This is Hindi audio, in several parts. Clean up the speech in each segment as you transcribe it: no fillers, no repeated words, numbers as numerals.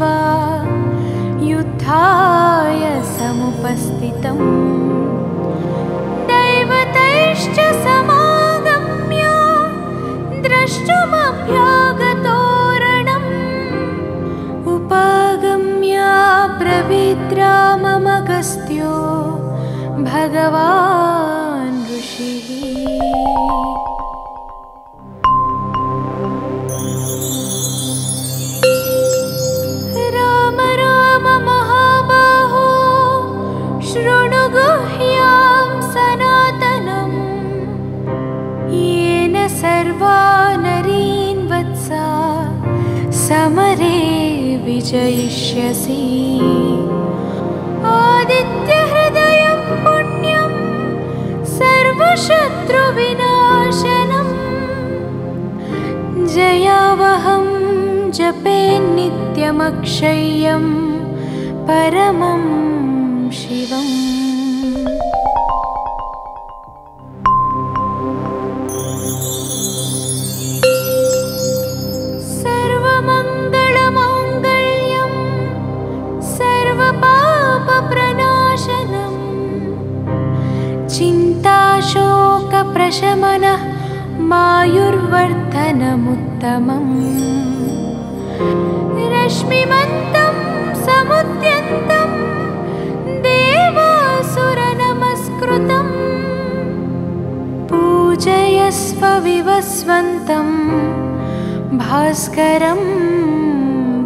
दृष्ट्वा युद्धाय समुपस्थितम् दैवतैश्च समागम्य द्रष्टुमभ्यागतोरणम् उपागम्य प्रविद्राममगस्त्यो भगवान् ऋषिः। समरे विजयिष्यसि आदित्य हृदयं पुण्यं सर्वशत्रुविनाशनं जयावहं जपे नित्यमक्षय्यं परमं शिवम्। शमनः मायुर्वर्धनमुत्तमम् रश्मिमन्तं समुद्यन्तं देवासुरनमस्कृतं पूजयस्व विवस्वन्तं भास्करं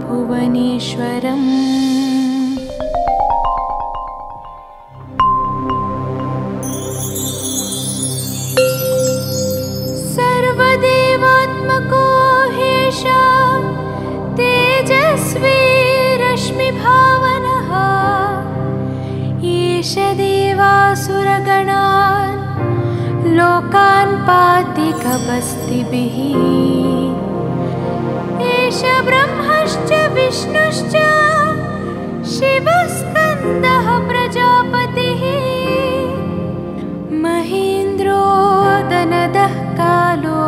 भुवनेश्वरम्। पातिकवस्तिभिः एष ब्रह्मश्च विष्णुश्च शिवस्कन्दः प्रजापतिः महेन्द्रो दनदः कालो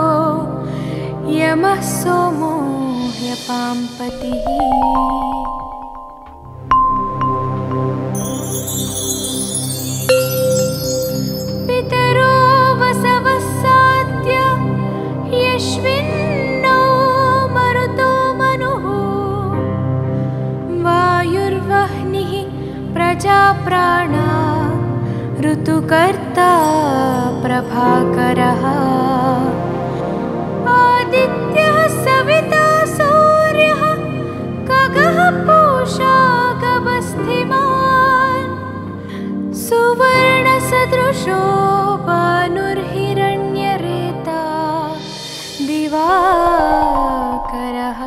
यमः सोमो ह्यपांपतिः। प्राणा ऋतुकर्ता प्रभाकरः आदित्यः सविता सूर्यः खगः पूषा गभस्तिमान् सुवर्णसदृशो भानुर्हिरण्यरेता दिवाकरः।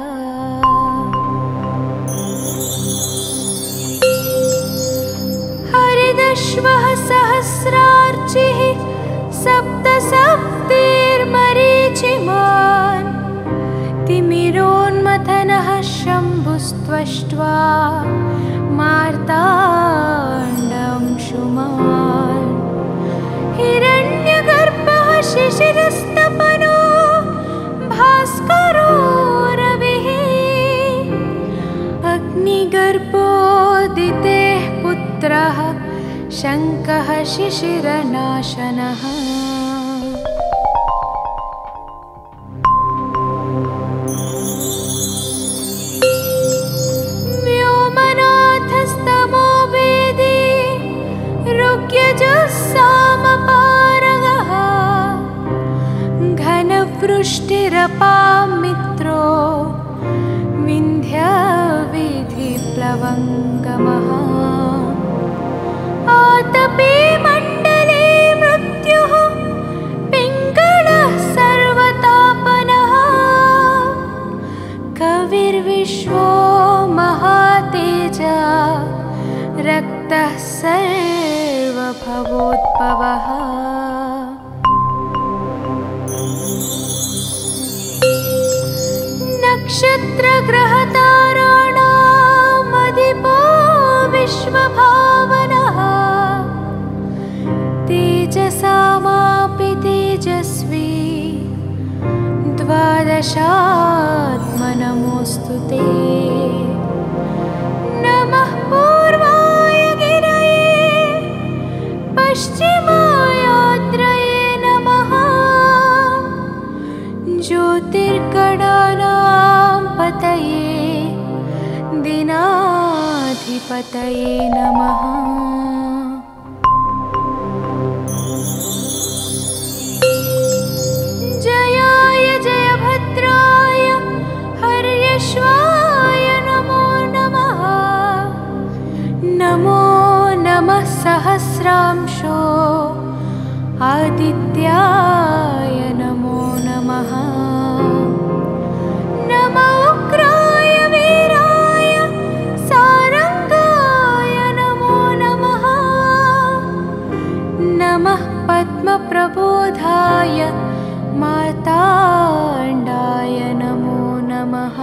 श्वः सहस्रार्चिः सप्तसप्तिर्मरीचिमान् तिमिरोन्मथनः शम्भुस्त्वष्ट्वा मार्ताण्डंशुमान् हिरण्यगर्भः शिशिरस्तपनो भास्करो रविः अग्निगर्भोदितेः पुत्रः शङ्कः शिशिरनाशनः। व्योमनाथस्तमो वेदी ऋग्यजः सामपारगः घनवृष्टिरपां मित्रो विन्ध्याविधिप्लवङ्गमः आतपे मण्डले मृत्युः पिङ्गलः सर्वतापनः कविर्विश्वो महातेजा रक्तः सर्वभवोद्भवः। नक्षत्रग्रहताराणाम् अधिपो विश्वभावनः तेजसामापि तेजस्वी द्वादशात्मनमोऽस्तु ते श्रीमायात्रये नमः। ज्योतिर्गणानां पतये दिनाधिपतये नमः। जयाय जयभद्राय हर्यश्वाय नमो नमः। नमो नमः सहस्रांशो आदित्याय नमो नमः। नमो उग्राय वीराय सारंगाय नमो नमः। नमः पद्मप्रबोधाय माताण्डाय नमो नमः।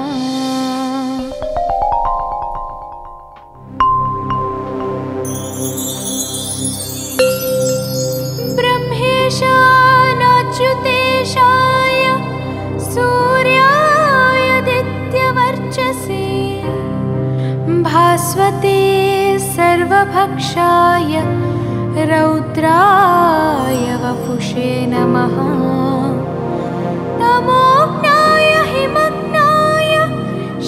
ब्रह्मेशानाच्युतेशाय सूर्याय दित्यवर्चसे भास्वते सर्वभक्षाय रौद्राय वपुषे नमः। नमोऽग्नाय हिमग्नाय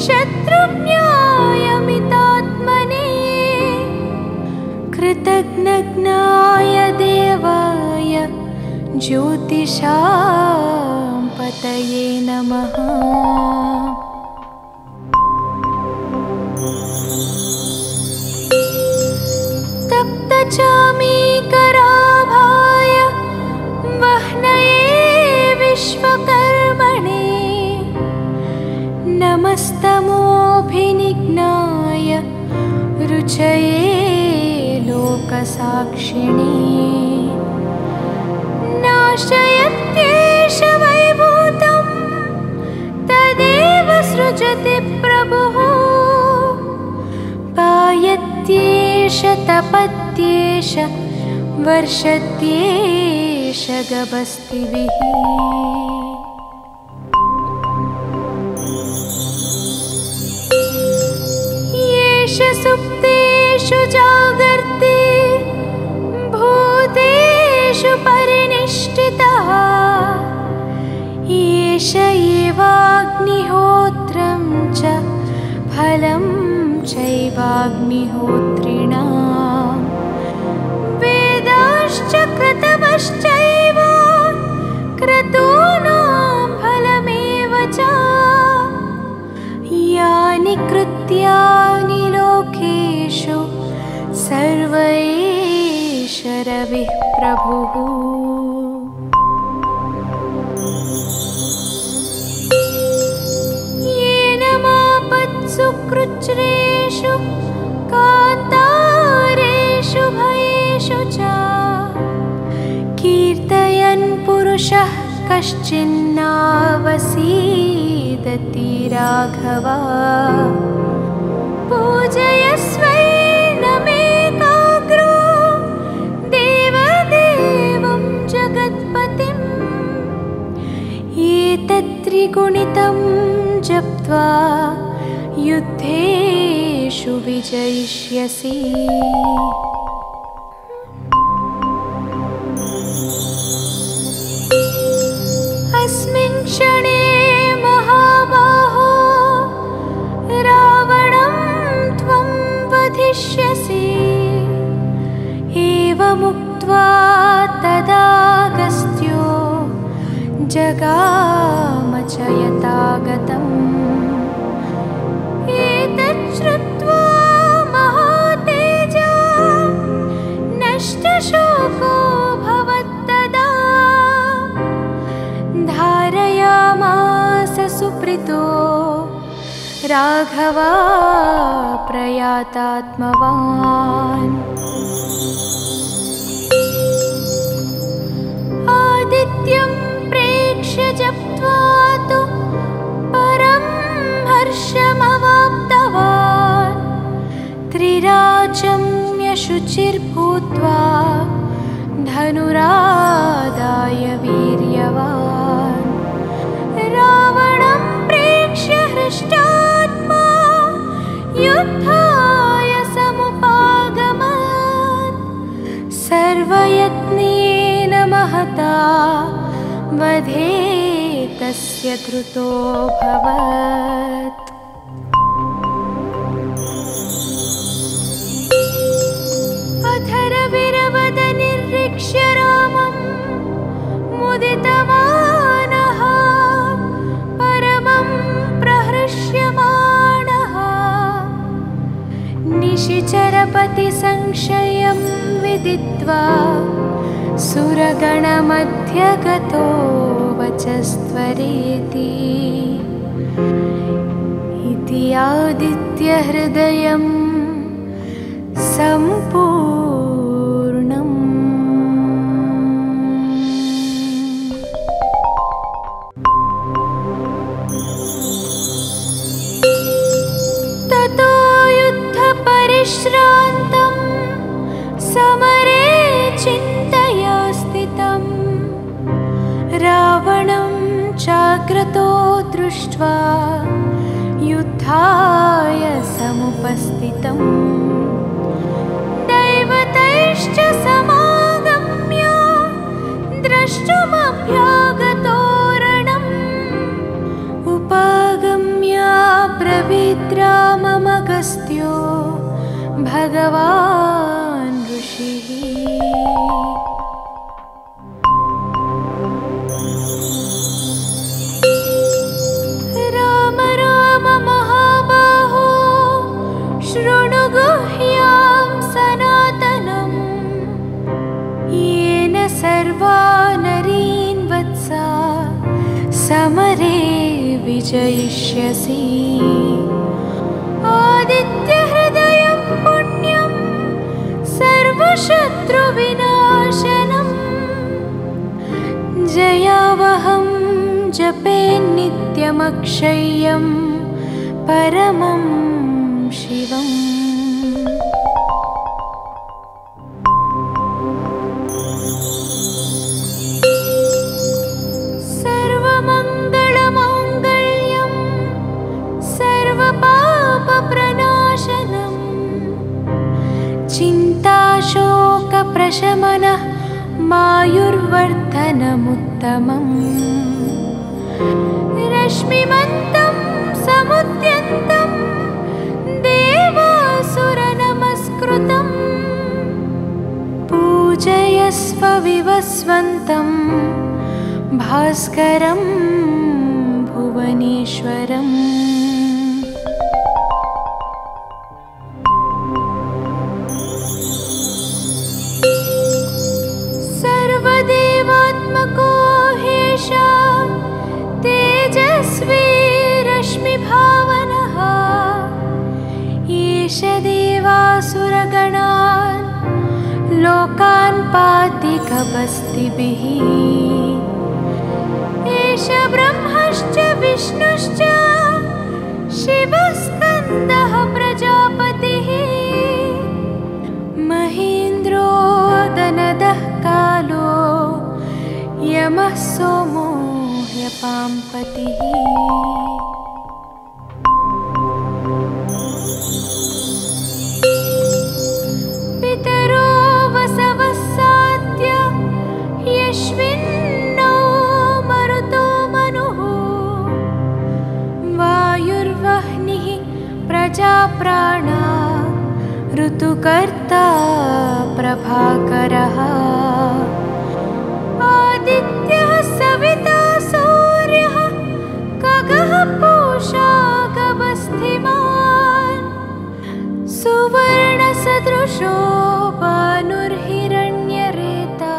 शत्रुघ्नाय मितात्मने कृतघ्नघ्नाय देवाय ज्योतिषां पतये नमः। तप्तचामीकराभाय वह्नये विश्वकर्मणे नमस्तमोऽभिनिघ्नाय रुचये लोकसाक्षिणे। नाशयत्येष वैभूतं तदेव सृजति प्रभुः। पायत्येष तपत्येष वर्षत्येष गभस्तिभिः। येष सुप्तेषु जागर्ति भूतेषु परिनिष्ठितः। येष एवाग्निहोत्रं च फलं चैवाग्निहोत्रिणाम्। वेदाश्च क्रतवश्चैव क्रतूनां फलमेव च। यानि कृत्यानि लोकेषु सर्वेष रविः प्रभुः। येन मापत्सु कृच्छ्रेषु कान्तारेषु भयेषु च कीर्तयन् पुरुषः कश्चिन्नावसीदति राघव। पूजयस्वैनमेकाग्रो देवदेवं जगत्पतिम्। एतत्त्रिगुणितं जप्त्वा युद्धेषु विजयिष्यसि। अस्मिन् क्षणे महाबाहो रावणं त्वं वधिष्यसि। एवमुक्त्वा तदागस्त्यो जगाम च यथागतम्। श्रुत्वा महातेजा नष्टशोको भवत्तदा। धारयामास सुप्रीतो राघवा प्रयातात्मवान्। आदित्यं प्रेक्ष्य जप्त्वा तु परं हर्षमवाप्तवान्। त्रिराचम्य शुचिर्भूत्वा धनुरादाय वीर्यवान्। रावणं प्रेक्ष्य हृष्टात्मा युद्धाय समुपागमत्। सर्वयत् सहता वधे तस्य धृतो भवत्। अथर्वविरवद निर्रिक्ष्य रामं मुदितवानः परमं प्रहृष्यमाणः निशिचरपति संशयं विदित्वा सुरगणमध्यगतो वचस्त्वरेति। इति आदित्यहृदयं सम्पूर्णम्। ततो युद्धपरिश्रान्तं समरे चिन्तया स्थितं रावणं चाग्रतो दृष्ट्वा युद्धाय समुपस्थितं। दैवतैश्च समागम्य द्रष्टुमभ्यागतो रणम् उपागम्य प्रविद्राममगस्त्यो भगवान् ऋषिः। सर्वानरीन् वत्सा समरे विजयिष्यसि। आदित्यहृदयं पुण्यं सर्वशत्रुविनाशनं जयावहं जपे नित्यमक्षय्यं परमं शिवम्। चिन्ताशोकप्रशमनः मायुर्वर्धनमुत्तमम् रश्मिमन्तं समुद्यन्तं देवासुरनमस्कृतं पूजयस्व विवस्वन्तं भास्करं भुवनेश्वरम्। तेजस्वी रश्मिभावनः एष देवासुरगणान् लोकान् पाति कपस्तिभिः। एष ब्रह्मश्च विष्णुश्च शिवस्कन्दः प्रजापतिः महेन्द्रो दनदः कालो यमः सोमो ह्यपां पतिः। पितरो वसवः सात्य यस्मिन्नो मरुतो मनुः वायुर्वह्निः प्रजाप्राणा ऋतुकर्ता प्रभाकरः। आदित्यः सविता सूर्यः खगः पूषा गभस्तिमान् सुवर्णसदृशो भानुर्हिरण्यरेता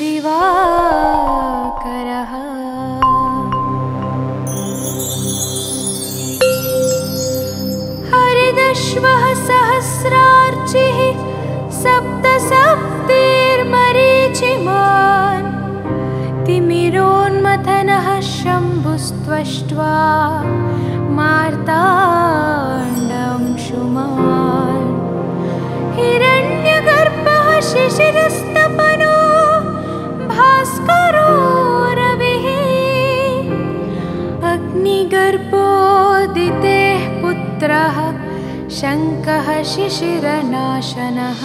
दिवाकरः। हरिदश्वः सहस्रार्चिः सप्तसप्तिर्मरीचिमान् तिमिरोन्मथनः शम्भुस्त्वष्ट्वा मार्ताण्डं शुमान्। हिरण्यगर्भः शिशिरस्तपनो भास्करो रविः अग्निगर्भोदितेः पुत्रः शङ्खः शिशिरनाशनः।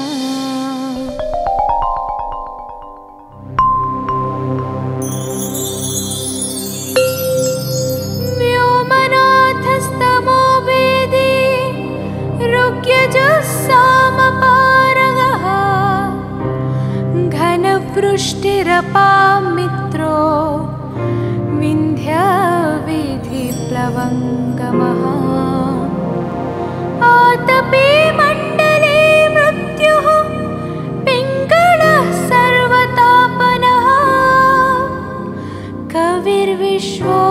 क्षीरपा मित्रो विंध्या विधि प्लवंगमः आतपे मंडले मृत्युः पिंगलः सर्वतापनः कविर्विश्वो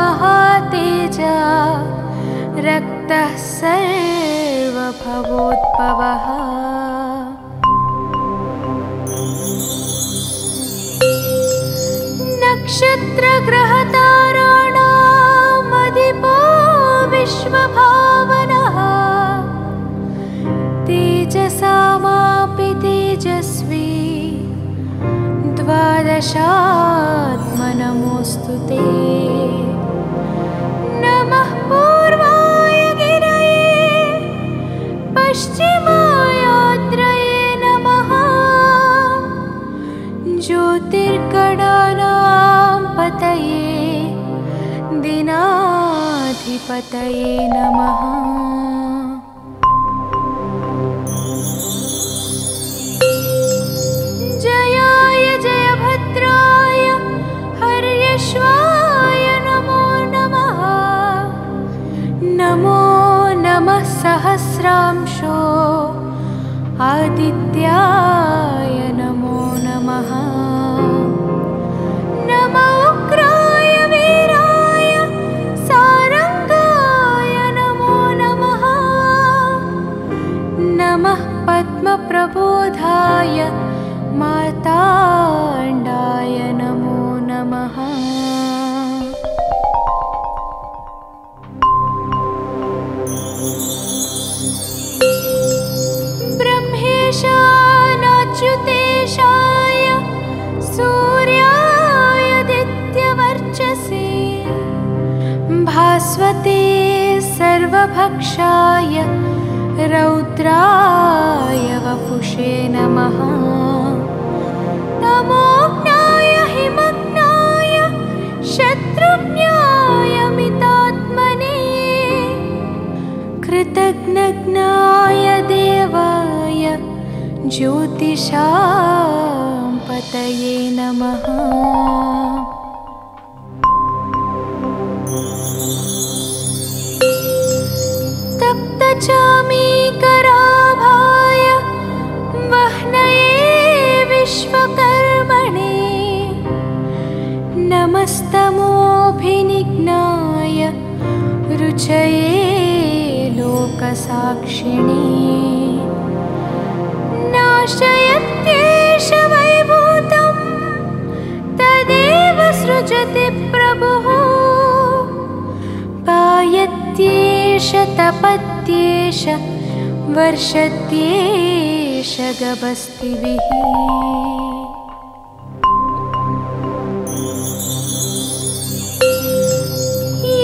महातेजा रक्तः सर्वभवोद्भवः नक्षत्र ग्रह ताराणाम् अधिपो विश्वभावनः तेजसामापि तेजस्वी द्वादशात्मनमोऽस्तु ते नमः पूर्वाय गिरये पश्चिमायाद्रये नमः ज्योतिर्गणानां दिनाधिपतये नमः जयाय जयभद्राय हर्यश्वाय नमो नमः नमो नमः सहस्रांशो आदित्याय नमो नमः नमो प्रबोधाय माताण्डाय नमो नमः ब्रह्मेशानाच्युतेशाय सूर्याय दित्यवर्चसे भास्वते सर्वभक्षाय रौद्राय वपुषे नमः तमोज्ञाय हिमग्नाय शत्रुघ्नाय मितात्मने कृतघ्नघ्नाय देवाय ज्योतिषां पतये नमः चामीकराभाय वह्नये विश्वकर्मणे नमस्तमोऽभिनिघ्नाय रुचये लोकसाक्षिणे नाशयत्येष वैभूतं तदेव सृजति प्रभुः पायत्येष तपत्येष वर्षत्येष गभस्तिभिः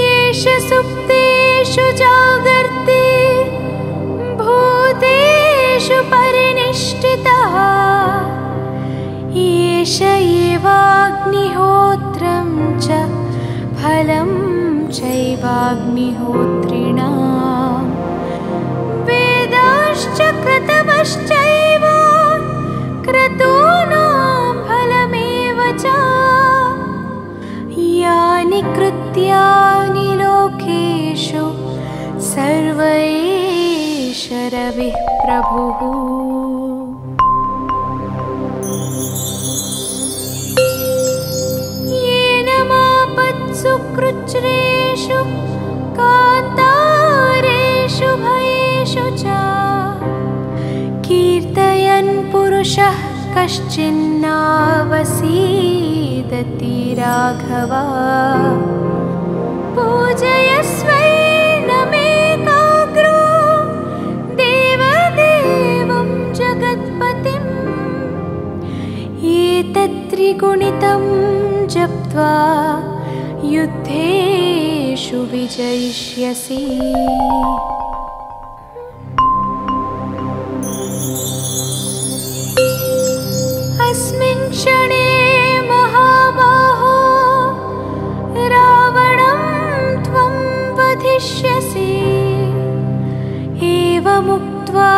येष सुप्तेषु जागर्ति भूतेषु परिनिष्ठितः येष एवाग्निहोत्रं च फलं चैवाग्निहोत्रिणाम् कृतमश्चैव क्रतूनां फलमेव च यानि कृत्यानि लोकेषु सर्वेष रविः प्रभुः येन मापत्सु कृच्छ्रेषु कान्तारेषु भयेषु च कीर्तयन् पुरुषः कश्चिन्नावसीदति राघव पूजयस्वैनमेकाग्रो देवदेवं जगत्पतिम् एतत्त्रिगुणितं जप्त्वा युद्धेषु विजयिष्यसि अस्मिन् क्षणे महाबाहो रावणं त्वं वधिष्यसि एवमुक्त्वा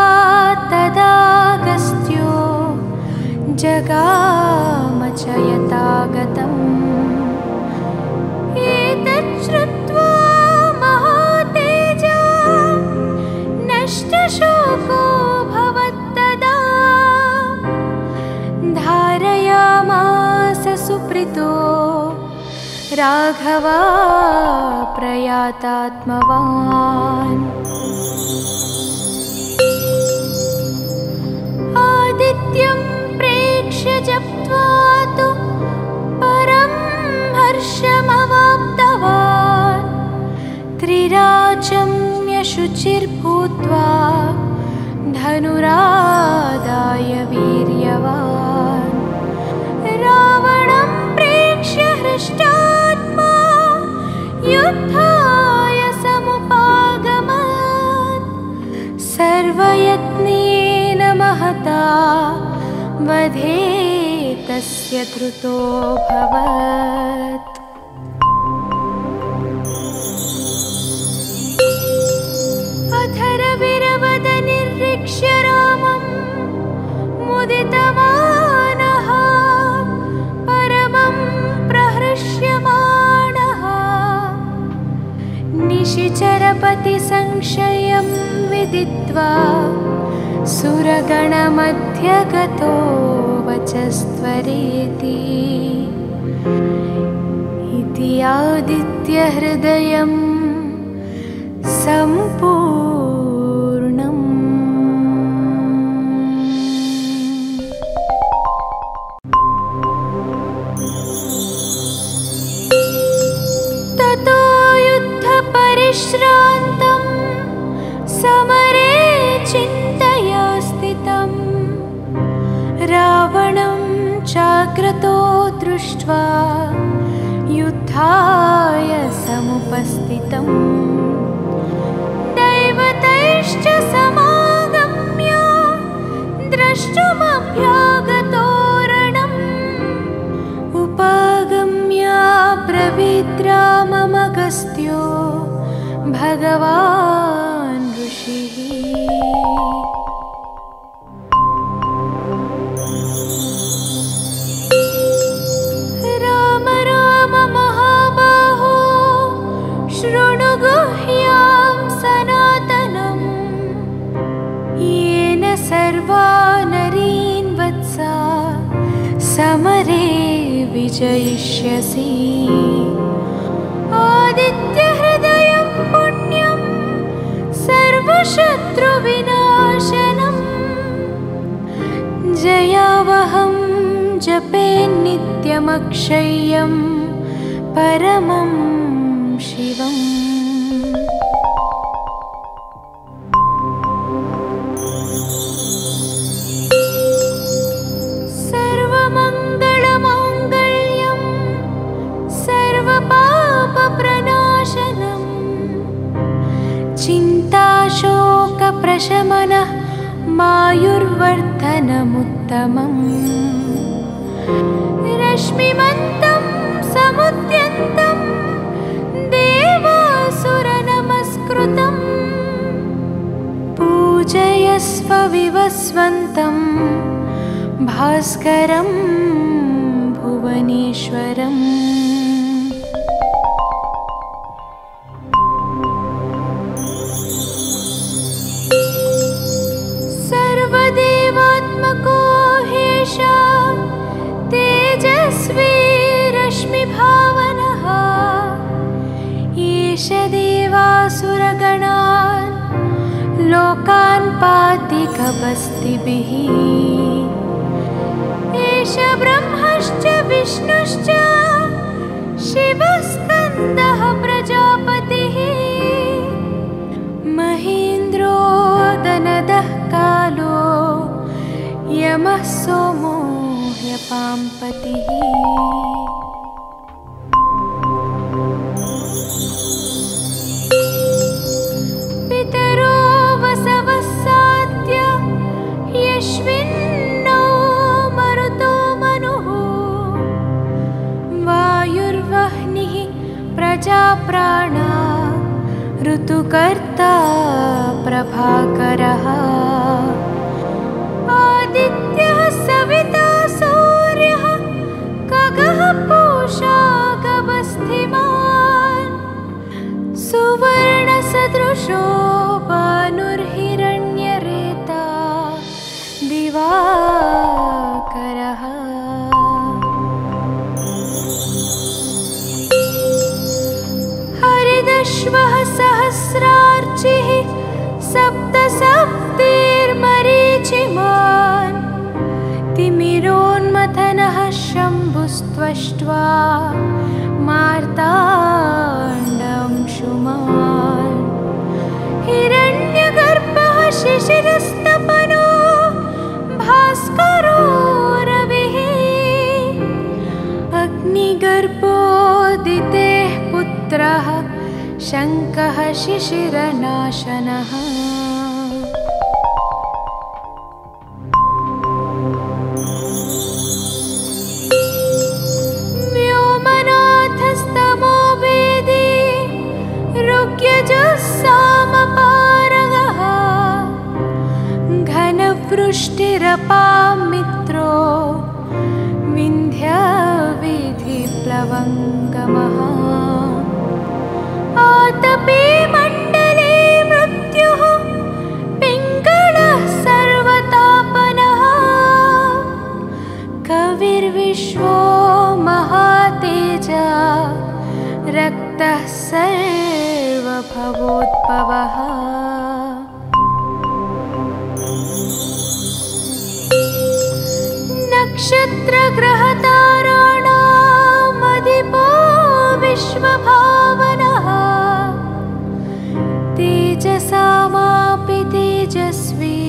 तदागस्त्यो जगाम च राघवा प्रयातात्मवान् आदित्यं प्रेक्ष्य जप्त्वा तु परं हर्षमवाप्तवान् त्रिराचम्य शुचिर्भूत्वा धनुरादाय वीर्यवान् रावणं प्रेक्ष्य हृष्टात्मा युद्धाय समुपागमत् सर्वयत्नेन महता वधे तस्य धृतोऽभवत्। क्षरामं मुदितमानः परमं प्रहृष्यमाणः निशिचरपतिसंशयं विदित्वा सुरगणमध्यगतो वचस्त्वरेति इति आदित्यहृदयं सम्पूर्णम्। श्रान्तं समरे चिन्तया स्थितं रावणं चाग्रतो दृष्ट्वा युद्धाय समुपस्थितं दैवतैश्च समागम्य द्रष्टुमभ्यागतो रणम् उपागम्य प्रविद्राममगस्त्यो भगवान् ऋषिः राम राम महाबाहो शृणु गुह्यां सनातनं येन सर्वा नरीन् वत्सा समरे विजयिष्यसि। आदित्यहृदयं पुण्यं सर्वशत्रुविनाशनं जयावहं जपे नित्यमक्षय्यं परमं शिवम्। सर्वमङ्गलमाङ्गल्यं सर्वपापप्रणाशनं चिन्ताशोकप्रशमनः मायुर्वर्धनमुत्तमम् रश्मिमन्तं समुद्यन्तं देवासुरनमस्कृतं पूजयस्व विवस्वन्तं भास्करं भुवनेश्वरम्। सर्वदेवात्मको हेषा तेजस्वी रश्मिभावनः एष देवासुरगणान् लोकान् पाति कपस्तिभिः एष ब्रह्मश्च विष्णुश्च शिवस्कन्दः प्रजापतिः महेन्द्रो दनदः कालो यमः सोमो ह्यपां पतिः। पितरो वसवः साध्य यस्मिन्नो मरुतो मनुः वायुर्वह्निः प्रजाप्राणा ऋतुकर्ता प्रभाकरः आदित्यः सविता सूर्यः खगः पूषा खगस्तिमान् सुवर्णसदृशो भानुर्हिरण्यरेता दिवाकरः। सप्त सप्तिर्मरीचिमान् तिमिरोन्मथनः शम्भुस्त्वष्ट्वा मार्ताण्डं शुमान् हिरण्यगर्भः शिशिरस्तपनो भास्करो रविः अग्निगर्भोदितेः पुत्रः शङ्कः शिशिरनाशनः। व्योमनाथस्तमो वेदी ऋग्यजुस्सामपारगः घनवृष्टिरपामित्रो विन्ध्यवीथिप्लवङ्गमः आतपे मण्डले मृत्युः पिङ्गलः सर्वतापनः कविर्विश्वो महातेजः रक्तः सर्वभवोद्भवः। नक्षत्रग्रहताराणामधिपो विश्वभावनः तेजसामापि तेजस्वी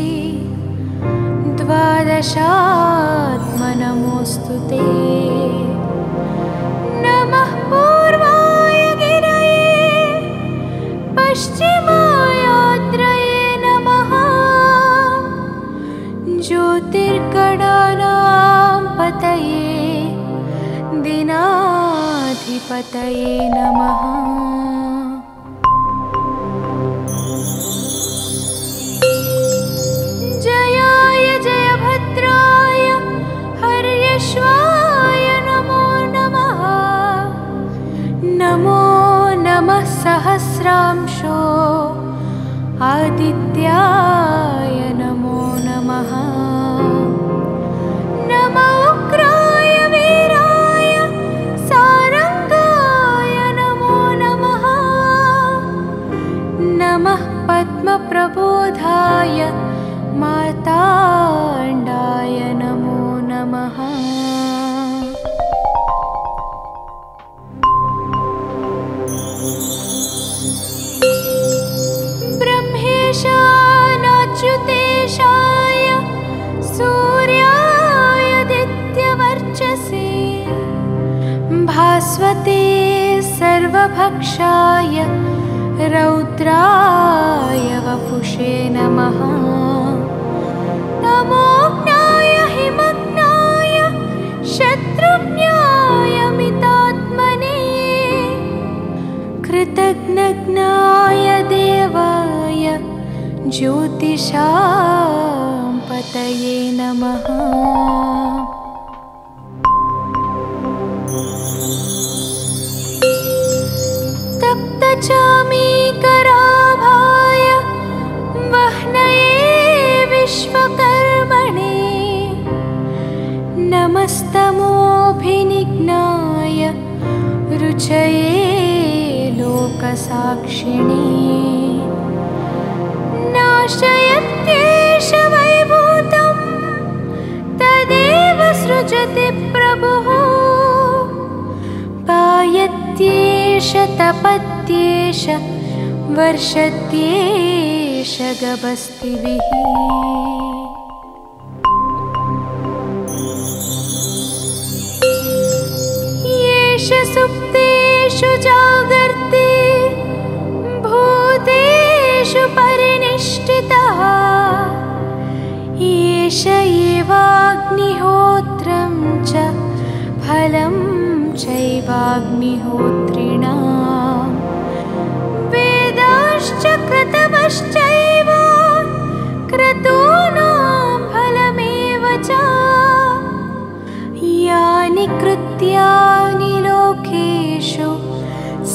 द्वादशात्मनमोऽस्तु ते। नमः पूर्वाय गिरये पश्चिमायाद्रये नमः ज्योतिर्गणानां पतये दिनाधिपतये नमः। श्वाय नमो नमः नमो नमः सहस्रांशो आदित्याय नमो नमः। नमो उग्राय वीराय सारंगाय नमो नमः नमः पद्मप्रबोधाय मार्ताण्डाय नमो नमः। च्युतेशाय सूर्याय दित्यवर्चसे भास्वते सर्वभक्षाय रौद्राय वपुषे नमः। तमोज्ञाय हिमग्नाय शत्रुघ्नाय मितात्मने कृतघ्नघ्नाय देवाय ज्योतिषां पतये नमः। तप्तचामीकराभाय वह्नये विश्वकर्मणे नमस्तमोऽभिनिघ्नाय रुचये लोकसाक्षिणे नाशयत्येष वैभूतं तदेव सृजति प्रभुः पायत्येष तपत्येष वर्षत्येष गभस्तिभिः। येष सुप्तेषु जागर्ति भूतेषु परिनिष्ठितः एष एवाग्निहोत्रं च फलं चैवाग्निहोत्रिणां वेदाश्च क्रतवश्चैव क्रतूनां फलमेव च यानि कृत्यानि लोकेषु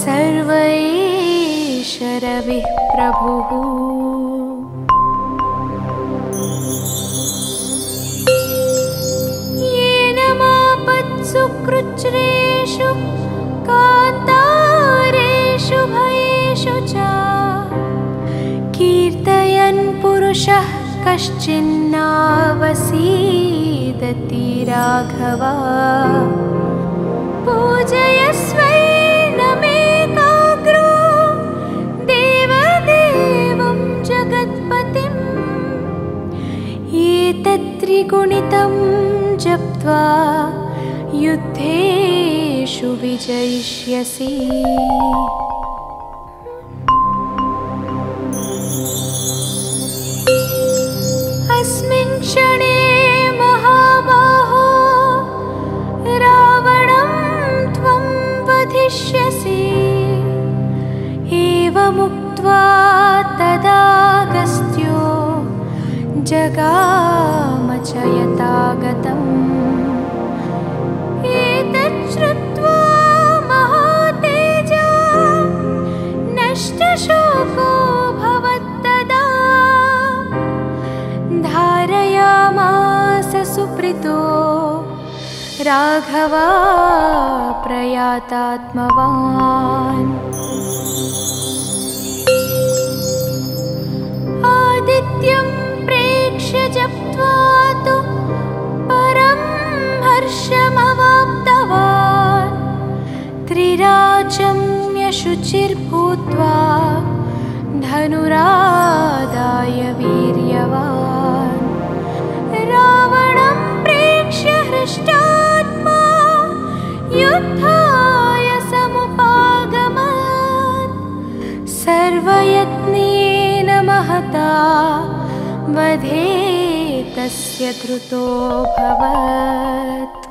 सर्वेष रविः प्रभुः। सुकृच्छ्रेषु कान्तारेषु भयेषु च कीर्तयन् पुरुषः कश्चिन्नावसीदति राघव पूजयस्वैन मेकाग्रो देवदेवं जगत्पतिं एतत्त्रिगुणितं जप्त्वा युद्धेषु विजयिष्यसि। अस्मिन् क्षणे महाबाहो रावणं त्वं वधिष्यसि। एवमुक्त्वा तदागस्त्यो जगाम च यथागतम्। एतत् श्रुत्वा महातेजा नष्टशोको भवत्तदा। धारयामास सुप्रीतो राघवा प्रयातात्मवान्। आदित्यं प्रेक्ष्य जप्त्वा तु परं हर्षमवाप्तवान्। त्रिराचम्य शुचिर्भूत्वा धनुरादाय वीर्यवान्। रावणं प्रेक्ष्य हृष्टात्मा युद्धाय समुपागमत्। सर्वयत्नेन महता वधे तस्य धृतोऽभवत्।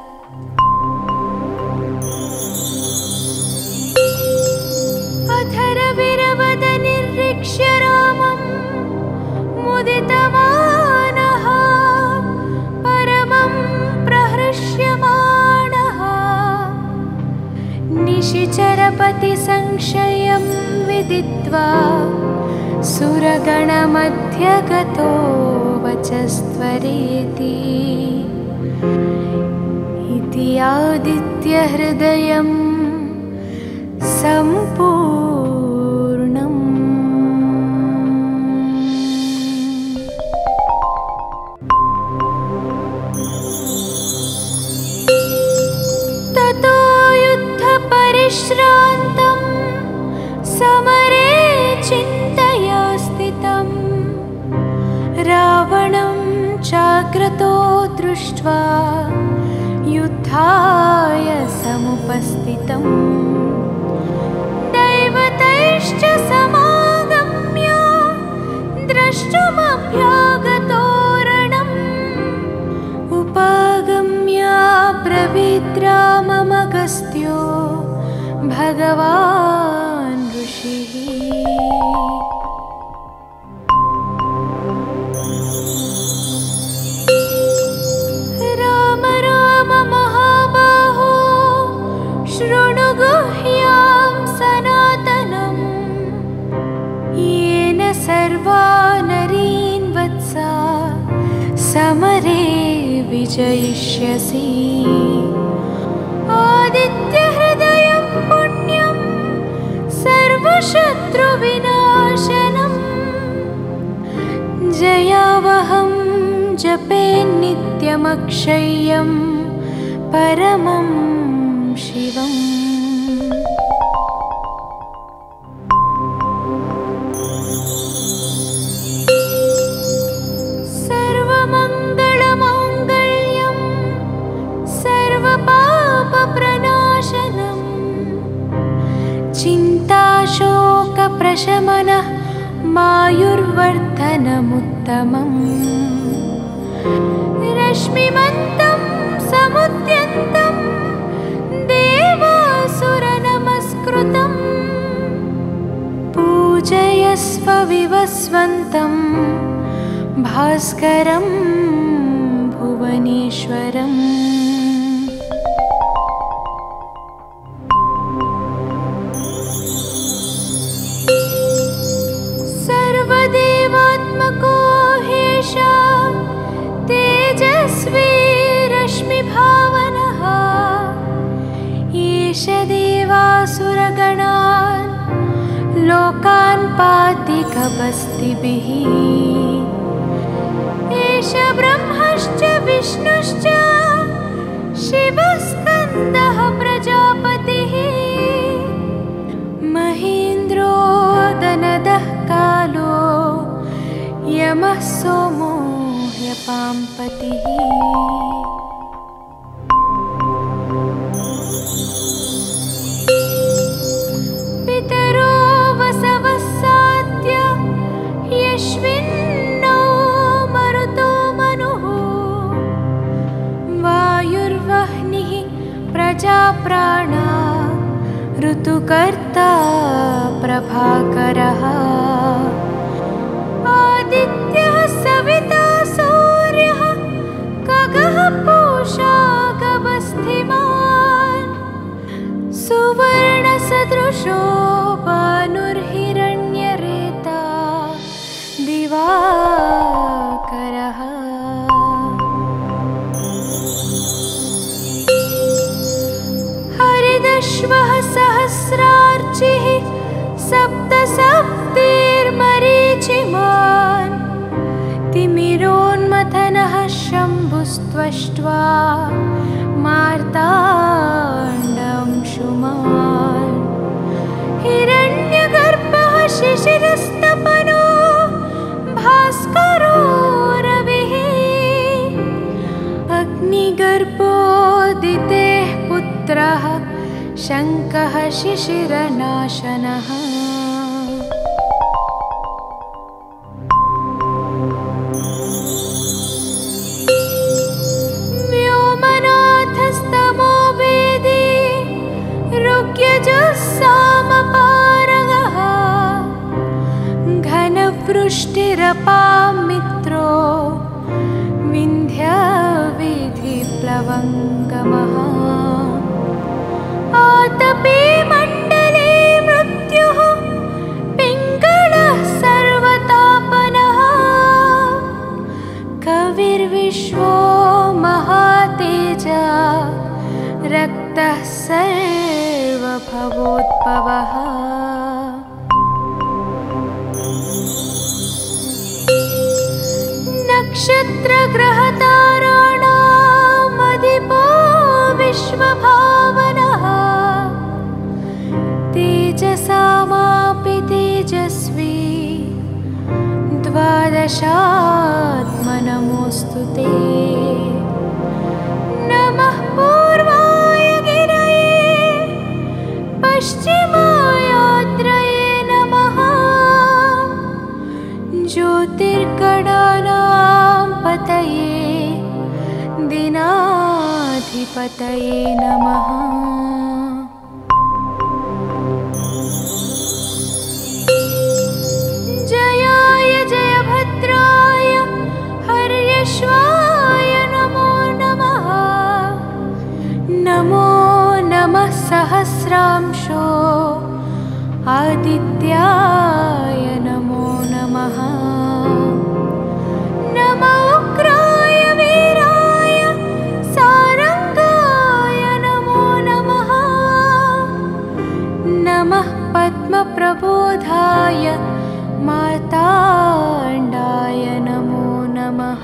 अथर्वविरवदनिर्ऋक्ष्य रामं मुदितमानः परमं प्रहृष्यमाणः। निशिचरपतिसंशयं विदित्वा सुरगणमध्यगतो वचस्त्वरेति। इति आदित्यहृदयं सम्पूर्णम्। ततो युद्धपरिश्रान्तं समरे चिन्तया स्थितम्। रावणं चाग्रतो दृष्ट्वा युद्धाय समुपस्थितम्। दैवतैश्च समागम्य द्रष्टुमभ्यागतो रणम्। उपागम्य ब्रवीत् राममगस्त्यो भगवान् ऋषिः। राम राम महाबाहो शृणु गुह्यां सनातनम्। येन सर्वा नरीन् वत्सा समरे विजयिष्यसि। आदित्यहृदयं पुण्यं सर्वशत्रुविनाशनम्। जयावहं जपे नित्यमक्षय्यं परमं शिवम्। सर्वमङ्गलमाङ्गल्यं सर्वपापप्रणाशनम्। चिन्ताशोकप्रशमनः मायुर्वर्धनमुत्तमम्। रश्मिमन्तं समुद्यन्तं देवासुरनमस्कृतं। पूजयस्व विवस्वन्तं भास्करं भुवनेश्वरम्। सर्वदेवात्मको ह्येषा तेजस्वी रश्मिभावनः। एष देवासुरगणान् लोकान् पाति कपस्तिभिः एष ब्रह्मश्च विष्णुश्च शिवस्कन्दः प्रजापतिः महेन्द्रो दनदः कालो यमः सोमो ह्यपां पतिः। प्राणा ऋतुकर्ता प्रभाकरः आदित्यः सविता सूर्यः खगः पूषा गभस्तिमान् सुवर्णसदृशो भानुर्हिरण्यरेता दिवाकरः। श्वः सहस्रार्चिः सप्तसप्तिर्मरीचिमान् तिमिरोन्मथनः शम्भुस्त्वष्ट्वा मार्ताण्डं शुमान् हिरण्यगर्भः शिशिरस्तपनो भास्करो रविः अग्निगर्भोदितेः पुत्रः शङ्कः शिशिरनाशनः। व्योमनाथस्तमो वेदी ऋग्यजुः सामपारगः घनवृष्टिरपां मित्रो विन्ध्याविधिप्लवङ्गमः आतपे मण्डले मृत्युः पिङ्गलः सर्वतापनः कविर्विश्वो महातेजा रक्तः सर्वभवोद्भवः। नक्षत्रग्रहताराणामधिपो विश्वभावनः तेजसामापि तेजस्वी द्वादशात्मनमोऽस्तु ते। नमः पूर्वाय गिरये पश्चिमायाद्रये नमः ज्योतिर्गणानां पतये दिनाधिपतये नमः। श्वाय नमो नमः नमो नमः सहस्रांशो आदित्याय नमो नमः। नमो उग्राय वीराय सारंगाय नमो नमः नमः पद्मप्रबोधाय मार्ताण्डाय नमो नमः।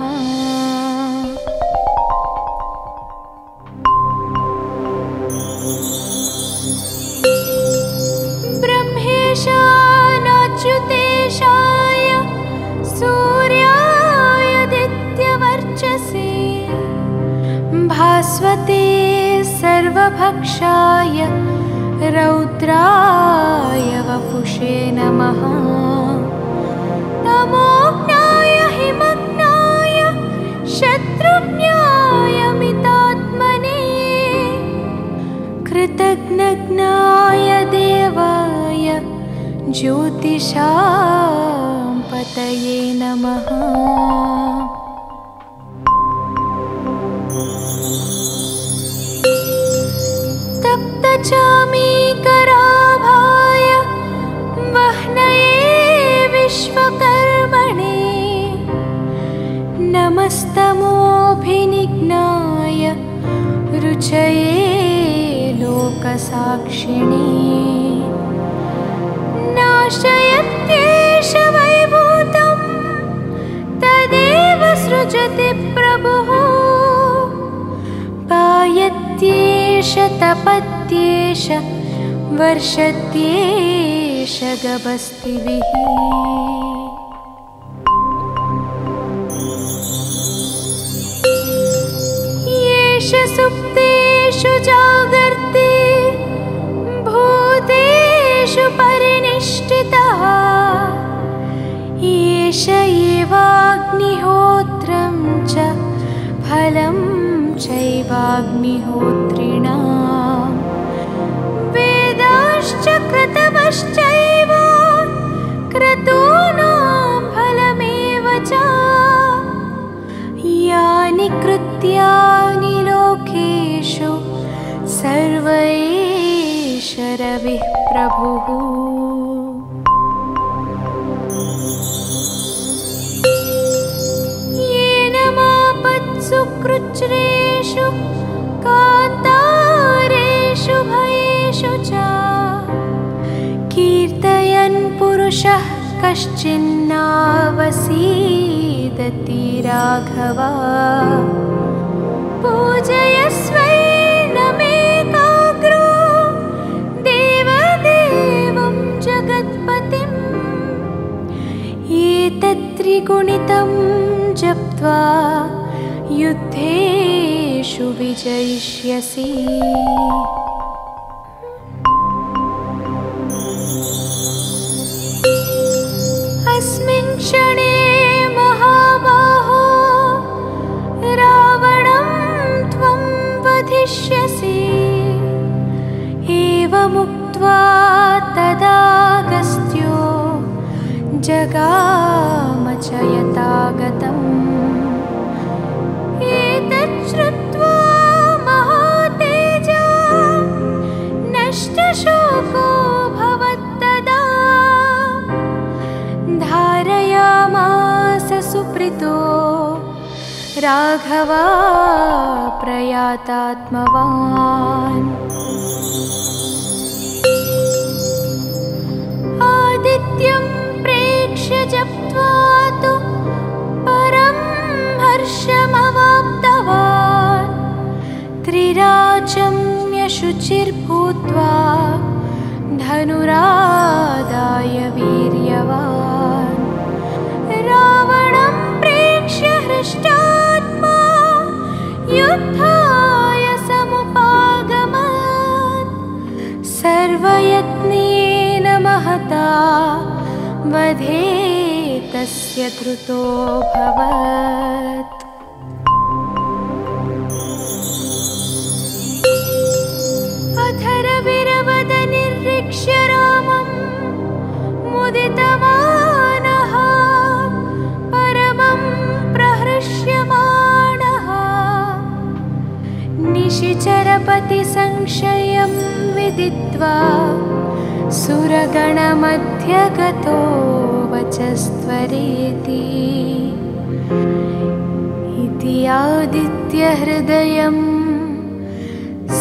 ब्रह्मेशानाच्युतेशाय सूर्याय दित्यवर्चसे भास्वते सर्वभक्षाय रौद्राय वपुषे नमः। नमोऽग्नाय हिमग्नाय शत्रुघ्नाय मितात्मने कृतघ्नघ्नाय देवाय ज्योतिषां पतये नमः। तप्तचामीकराभाय वह्नये विश्वकर्मणे नमस्तमोऽभिनिघ्नाय रुचये लोकसाक्षिणे। नाशयत्येष वैभूतं तदेव सृजति प्रभुः पायत्येष तपत्येष वर्षत्येष गभस्तिभिः। सुप्तेषु जागर्ति भूतेषु परिनिष्ठितः एष एवाग्निहोत्रं च फलं चैवाग्निहोत्रिणां वेदाश्च क्रतवश्चैव क्रतूनां फलमेव च यानि कृत्यानि लोकेषु सर्वेष रविः प्रभुः। येन मापत्सु कृच्छ्रेषु कान्तारेषु भयेषु च कीर्तयन् पुरुषः कश्चिन्नावसीदति राघव। पूजयस्वेन मेकाग्रो देवदेवं जगत्पतिं एतत्त्रिगुणितं जप्त्वा युद्धेषु विजयिष्यसि। अस्मिन् क्षणे एवमुक्त्वा तदागस्त्यो जगामच यतागतम्। एतच्छ्रुत्वा महातेजा नष्टशोको भवत्तदा धारयामास सुप्रीतो राघव प्रयातात्मवान्। आदित्यं प्रेक्ष्य जप्त्वा तु परं हर्षमवाप्तवान् त्रिराचम्य शुचिर्भूत्वा धनुरादाय वीर्यवान्। रावणं प्रेक्ष्य हृष्टा युद्धाय समुपागमन् सर्वयत्नेन महता वधे तस्य धृतोऽभवत्। अथर्वविरवदनिरीक्ष्य रामं मुदितवानः परमं प्रहृष्यमाणः निशिचरपति संशयं विदित्वा सुरगणमध्यगतो वचस्त्वरेति। इति आदित्यहृदयं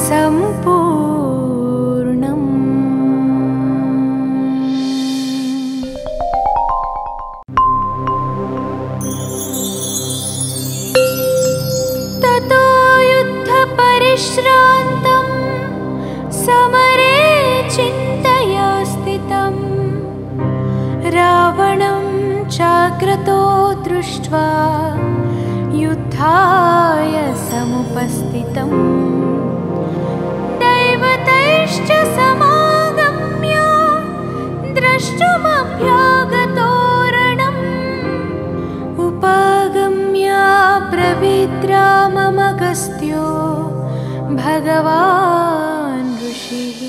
सम्पूर्णम्। ततो परिश्रान्तं समरे चिन्तया स्थितं रावणं चाग्रतो दृष्ट्वा युद्धाय समुपस्थितं। दैवतैश्च समागम्य द्रष्टुमभ्यागतो रणम् उपागम्य प्रविद्राममगस्त्यो भगवान् ऋषिः।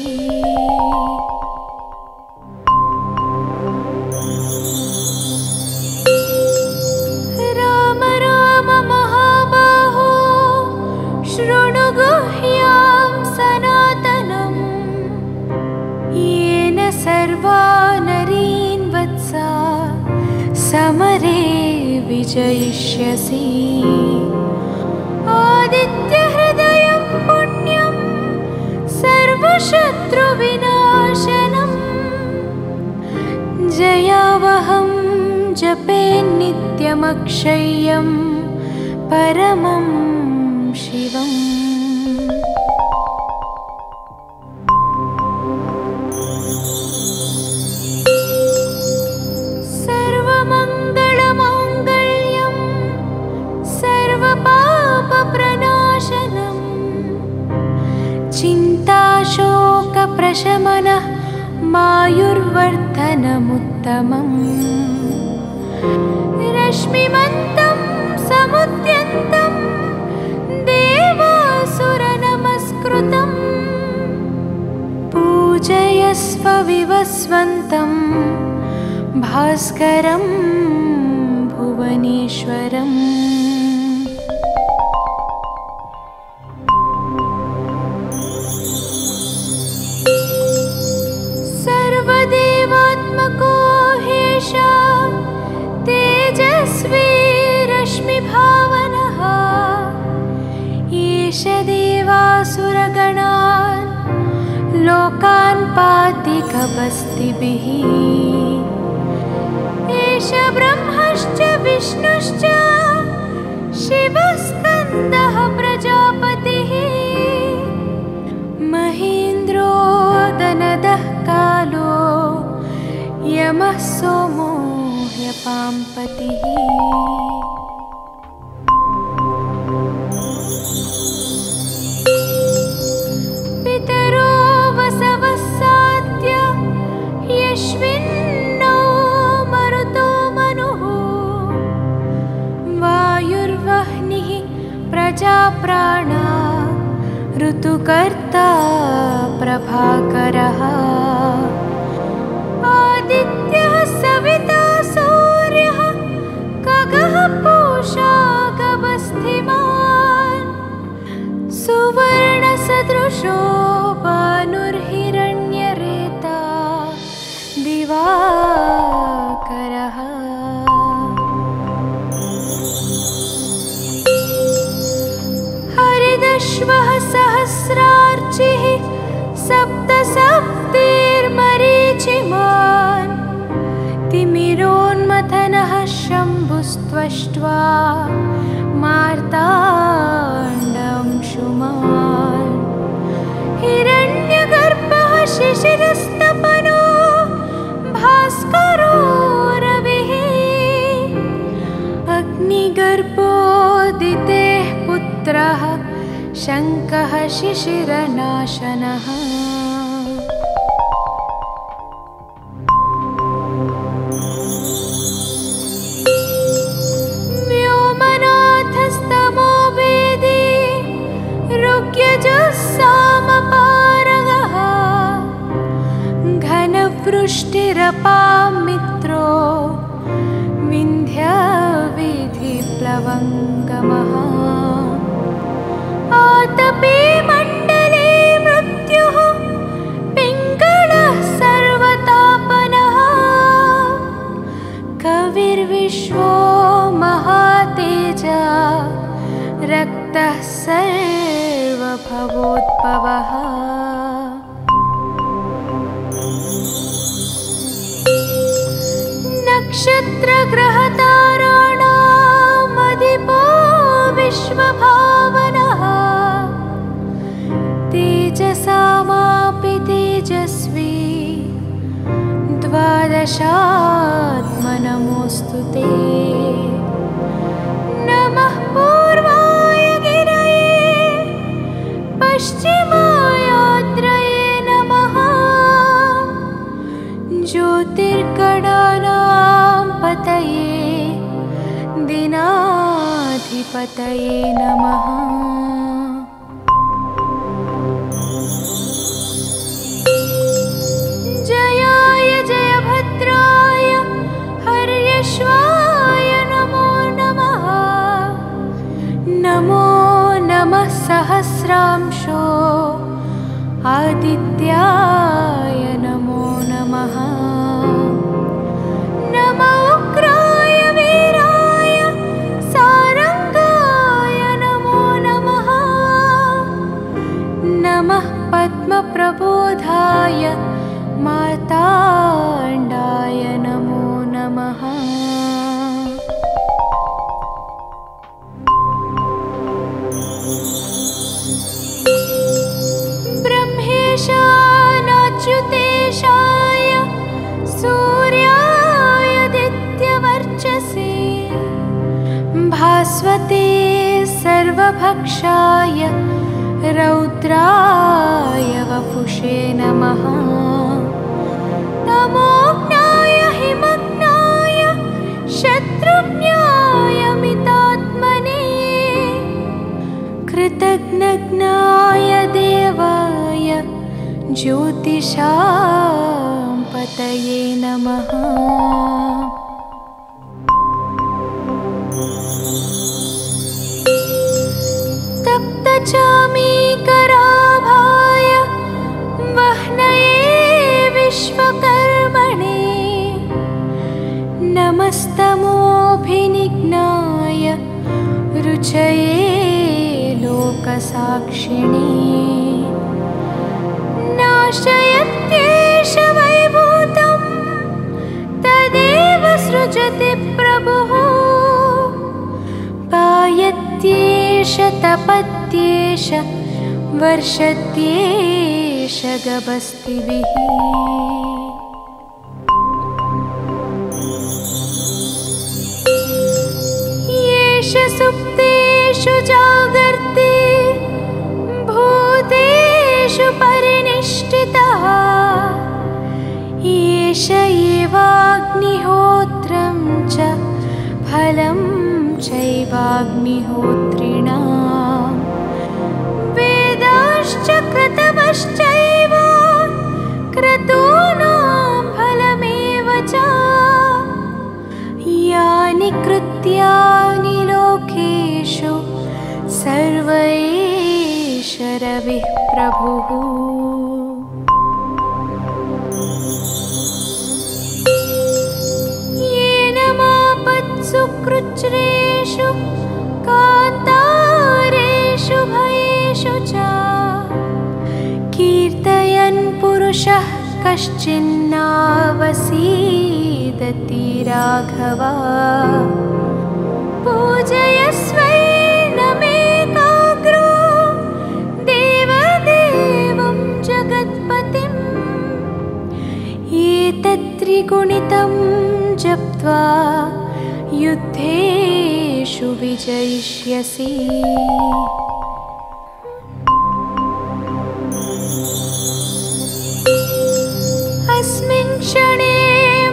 राम राम महाबाहो शृणु गुह्यां सनातनं येन सर्वा नरीन् वत्सा समरे विजयिष्यसि। आदित्यहृदयं पुण्यं सर्वशत्रुविनाशनं निरयावहं जपे नित्यमक्षय्यं परमं शिवम्। सर्वमङ्गलमाङ्गल्यं सर्वपापप्रणाशनं चिन्ताशोकप्रशमनः आयुर्वर्धनमुत्तमम्। रश्मिमन्तं समुद्यन्तं देवासुरनमस्कृतं पूजयस्व विवस्वन्तं भास्करं भुवनेश्वरम्। तेजस्वी रश्मिभावनः एष देवासुरगणान् लोकान् पाति कपस्तिभिः। एष ब्रह्मश्च विष्णुश्च शिवस्कन्दः प्रजापतिः। महेन्द्रो दनदः कालो यमः सोमो ह्यपाम्पतिः। पितरो वसवः साध्य यस्मिन्नो मरुतो मनुः। वायुर्वह्निः प्रजाप्राणा ऋतुकर्ता प्रभाकरः। आदित्यः सविता सूर्यः खगः पूषा खगस्तिमान्। सुवर्णसदृशो भानुर्हिरण्यरेता दिवाकरः। हरिदश्वः सहस्रार्चिः सप्तसप्तिर्मरीचिमान्। तिमिरोन्मथनः शम्भुस्त्वष्ट्वा मार्ताण्डं शुमान्। हिरण्यगर्भः शिशिरस्तपनो भास्करो रविः। अग्निगर्भोदितेः पुत्रः शङ्खः शिशिरनाशनः। व्योमनाथस्तमो वेदी ऋग्यजुस्सामपारगः। घनवृष्टिरपां मित्रो विन्ध्याविधिप्लवङ्गमः। आतपे मण्डले मृत्युः पिङ्गलः सर्वतापनः। कविर्विश्वो महातेजा रक्तः सर्वभवोद्भवः। नक्षत्रग्रहताराणामधिपो विश्वभावनः। तेजसामापि तेजस्वी द्वादशात्मनमोऽस्तु ते। नमः पूर्वाय गिरये पश्चिमायाद्रये नमः। ज्योतिर्गणानां पतये दिनाधिपतये नमः। श्वाय नमो नमः। नमो नमः सहस्रांशो आदित्याय नमो नमः। नमो उग्राय वीराय सारङ्गाय नमो नमः। नमः पद्मप्रबोधाय माताण्डाय नमो नमः। ब्रह्मेशाय अच्युतेशाय सूर्याय दित्यवर्चसे भास्वते सर्वभक्षाय रौद्राय वपुषे नमः। नमोऽग्नाय हिमग्नाय शत्रुघ्नाय मितात्मने कृतघ्नघ्नाय देवाय ज्योतिषां पतये नमः। तप्तचामीकराभाय वह्नये विश्वकर्मणे नमस्तमोऽभिनिघ्नाय रुचये लोकसाक्षिणे नाशयत्येष वैभूतं तदेव सृजति प्रभुः पायत्येष तपत्येष वर्षत्येष गबस्तिभिः। येष सुप्तेषु जागर्ति भूतेषु परिनिष्ठितः येष एवाग्निहोत्रं च फलं चैवाग्निहोत्रिणां वेदाश्च क्रतमश्चैव क्रतूनां फलमेव च यानि कृत्यानि लोकेषु सर्वेष रविः प्रभुः। येन मापत्सु कृच्छ्रेषु कान्तारेषु भयेषु च कीर्तयन् पुरुषः कश्चिन्नावसीदति राघव। पूजयस्वेन मेकाग्रो देवदेवं जगत्पतिम् एतत्त्रिगुणितं जप्त्वा युद्धेषु विजयिष्यसि। अस्मिन् क्षणे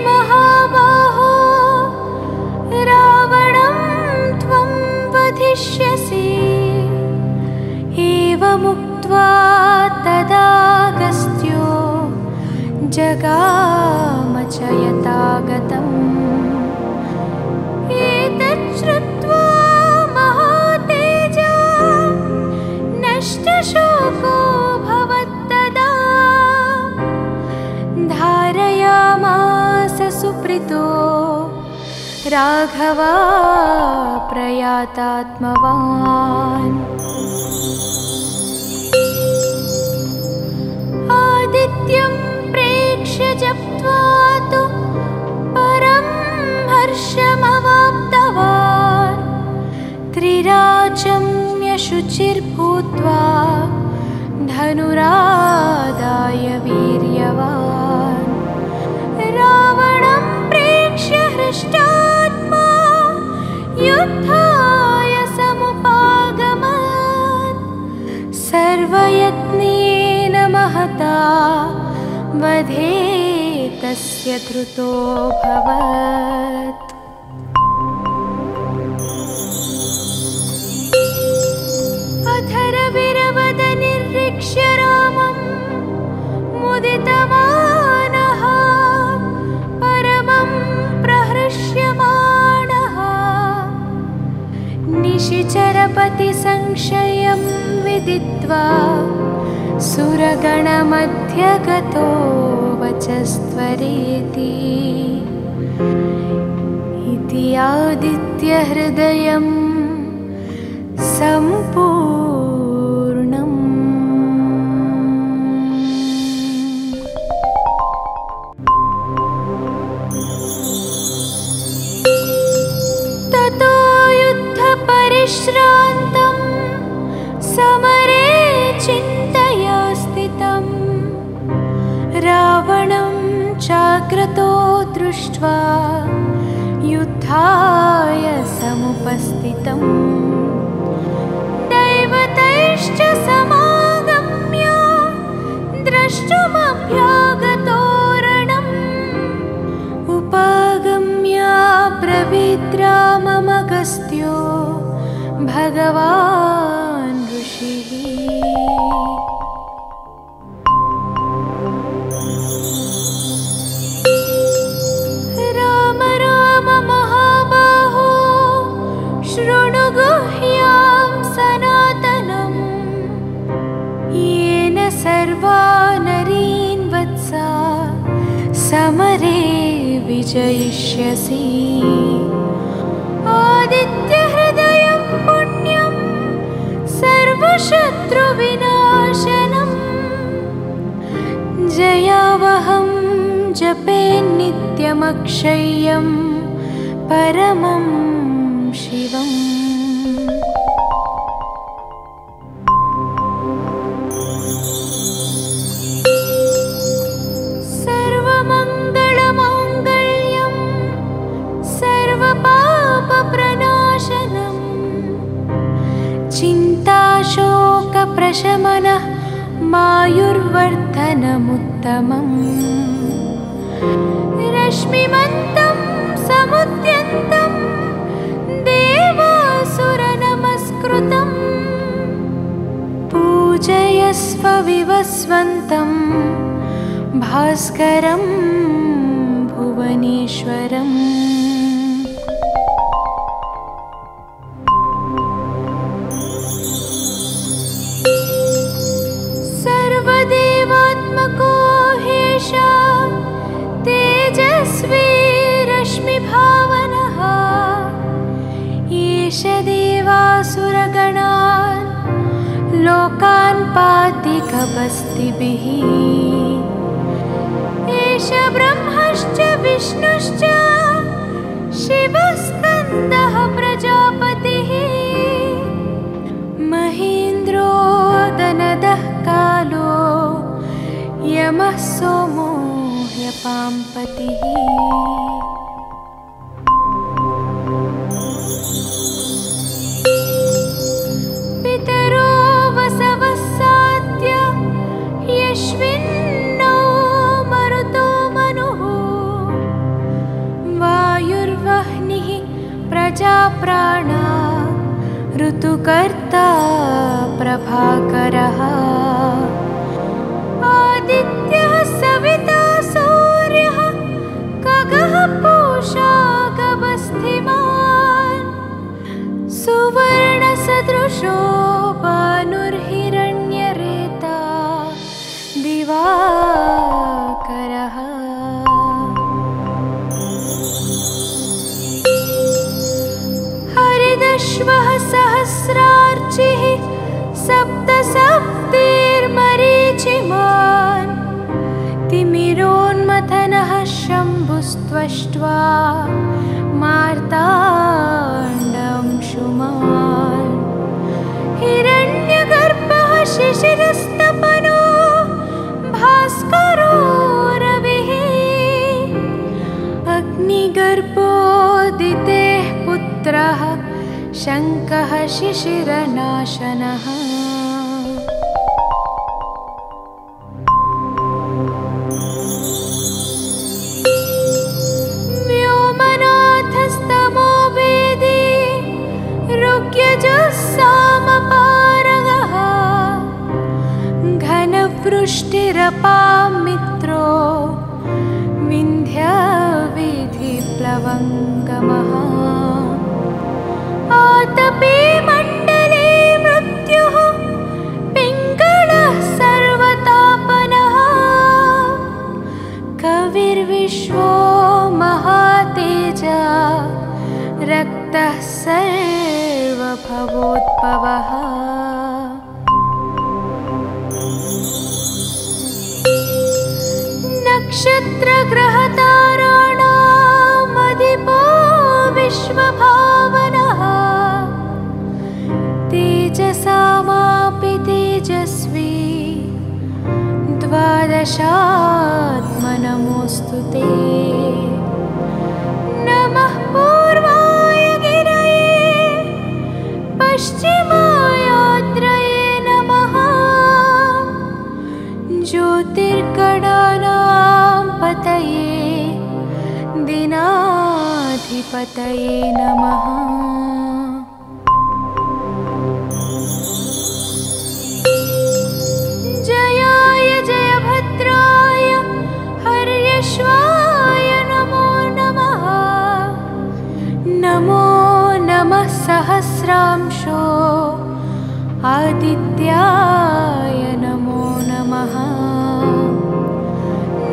महाबाहो रावणं त्वं वधिष्यसि एवमुक्त्वा तदागस्त्यो जगामचयतागतम्। श्रुत्वा महातेजा नष्टशोको भवत्तदा धारयामास सुप्रीतो राघवा प्रयातात्मवान्। आदित्यं प्रेक्ष्य जप्त्वा तु परं हर्षमवाप्तवान्। त्रिराचम्य शुचिर्भूत्वा धनुरादाय वीर्यवान्। रावणं प्रेक्ष्य हृष्टात्मा युद्धाय समुपागमत्। सर्वयत्नेन महता वधे तस्य धृतोऽभवत्। निरीक्ष्य रामं मुदितमानः परमं प्रहृष्यमाणः निशिचरपतिसंशयं विदित्वा सुरगणमध्यगतो वचस्त्वरेति। इति आदित्यहृदयं सम्पूर्णम्। विश्रान्तं समरे चिन्तया स्थितं रावणं जाग्रतो दृष्ट्वा युद्धाय समुपस्थितम् दैवतैश्च समागम्य द्रष्टुमभ्यागतो रणम् उपागम्य ब्रवीत् राममगस्त्यो भगवान् ऋषिः। समरे विजयिष्यसि आदित्य हृदयं पुण्यं सर्वशत्रुविनाशनं जयावहं जपे नित्यमक्षय्यं परमं शिवम्। शमनः मायुर्वर्धनमुत्तमम् रश्मिमन्तं समुद्यन्तं देवासुरनमस्कृतं पूजयस्व विवस्वन्तं भास्करं भुवनेश्वरम्। तेजस्वी रश्मिभावनः एष देवासुरगणान् लोकान् पाति कपस्तिभिः एष ब्रह्मश्च विष्णुश्च शिवस्कन्दः प्रजापतिः महेन्द्रो दनदः कालो यमः सोमो ह्यपां पतिः। पितरो वसवः सात्य यस्मिन्नो मरुतो मनुः वायुर्वह्निः प्रजाप्राणा ऋतुकर्ता प्रभाकरः आदित्यः सविता सूर्यः खगः पूषा खगस्तिमान् सुवर्णसदृशो भानुर्हिरण्यरेता दिवाकरः। हरिदश्वः सहस्रार्चिः सप्तसप्तिर्मरीचिमान् तिमिरोन्मथनः शम्भुस्त्वष्ट्वा मार्ताण्डं शुमान् हिरण्यगर्भः शिशिरस्तपनो भास्करो रविः अग्निगर्भोदितेः पुत्रः शङ्खः शिशिरनाशनः। व्योमनाथस्तमो वेदी ऋग्यजुस्सामपारगः घनवृष्टिरपां मित्रो विन्ध्याविधिप्लवङ्गमः आतपे मण्डले मृत्युः पिङ्गलः सर्वतापनः कविर्विश्वो महातेजा रक्तः सर्वभवोद्भवः। नक्षत्रग्रहताराणामधिपो विश्वभावनः वशात्मनमोऽस्तु ते नमः पूर्वाय गिरये पश्चिमायाद्रये नमः ज्योतिर्गणानां पतये दिनाधिपतये नमः। सहस्रांशो आदित्याय नमो नमः।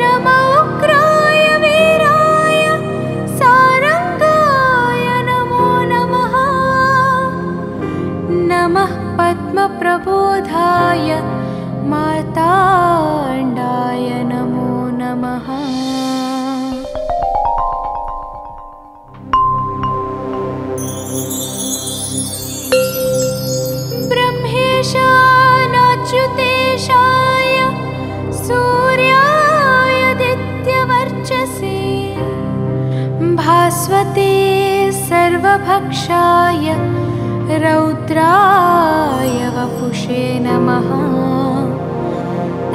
नमो उग्राय वीराय सारंगाय नमो नमः। नमः पद्मप्रबोधाय मार्ताण्डाय नमो नमः। च्युतेशाय सूर्याय दित्यवर्चसे भास्वते सर्वभक्षाय रौद्राय वपुषे नमः।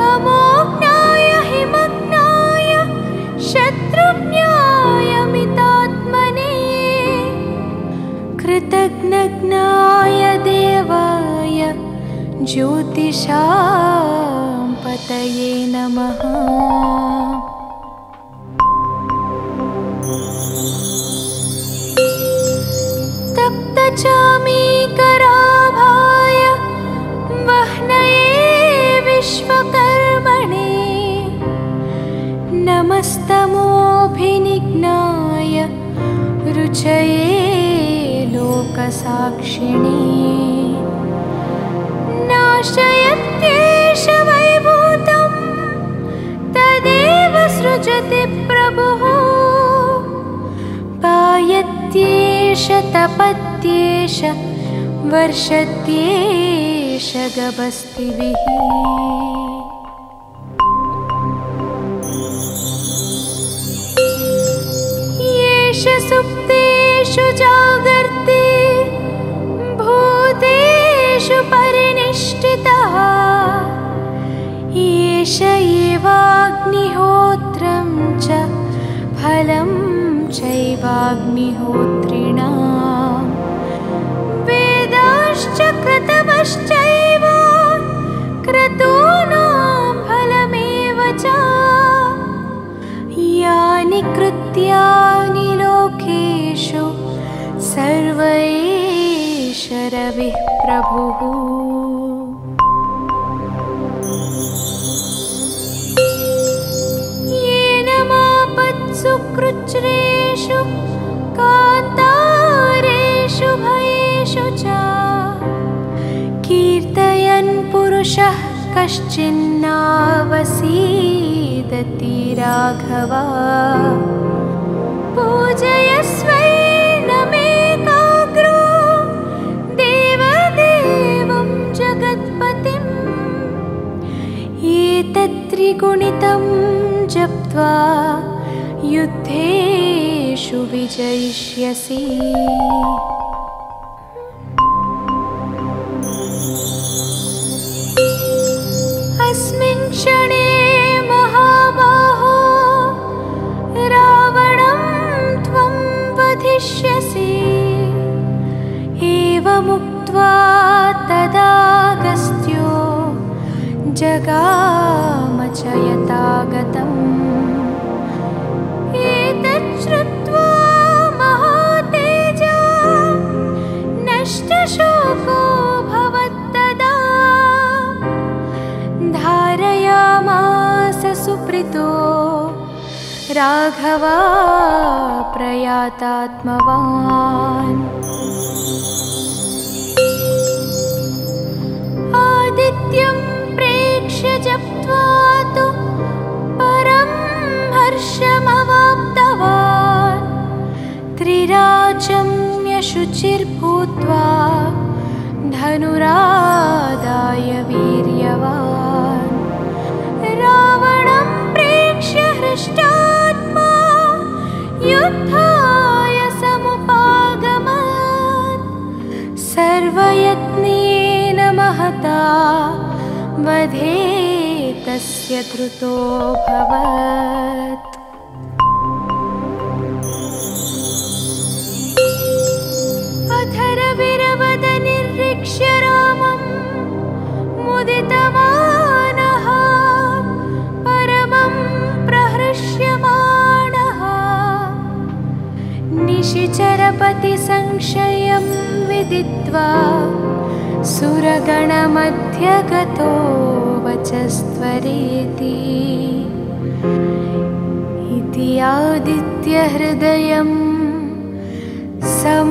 तमोग्नाय हिमग्नाय शत्रुघ्नाय मितात्मने कृतघ्नघ्नाय देवाय ज्योतिषां पतये नमः। तप्तचामीकराभाय वह्नये विश्वकर्मणे नमस्तमोऽभिनिघ्नाय रुचये लोकसाक्षिणे नाशयत्येष वैभूतं तदेव सृजति प्रभुः पायत्येष तपत्येष वर्षत्येष गभस्तिभिः। येष सुप्तेषु जागर्ति भूतेषु परिनिष्ठितः एष एवाग्निहोत्रं च फलं चैवाग्निहोत्रिणां वेदाश्च क्रतवश्चैव क्रतूनां फलमेव च यानि कृत्यानि लोकेषु सर्वेष रविः प्रभुः। सुकृच्छ्रेषु कान्तारेषु भयेषु च कीर्तयन् पुरुषः कश्चिन्नावसीदति राघव। पूजयस्वैनमेकाग्रो देवदेवं जगत्पतिम् एतत्त्रिगुणितं जप्त्वा युद्धेषु विजयिष्यसि। अस्मिन् क्षणे महाबाहो रावणं त्वं वधिष्यसि एवमुक्त्वा तदागस्त्यो जगाम च यथागतम्। श्रुत्वा महातेजा नष्टशोको भवत्तदा धारयामास सुप्रीतो राघव प्रयातात्मवान्। आदित्यं प्रेक्ष्य जप्त्वा तु परं हर्षमवाप्तवान् त्रिराचम्य शुचिर्भूत्वा धनुरादाय वीर्यवान्। रावण युद्धाय समुपागमत् सर्वयत्नेन महता वधे तस्य धृतो भवत्। अथर्वविरवदनिर्ऋक्ष्य रामं मुदितमानः परमं प्रहृष्यमाणः निशिचरपति संशयं विदित्वा सुरगणमध्यगतो वचस्त्वरेति। इति आदित्यहृदयं सं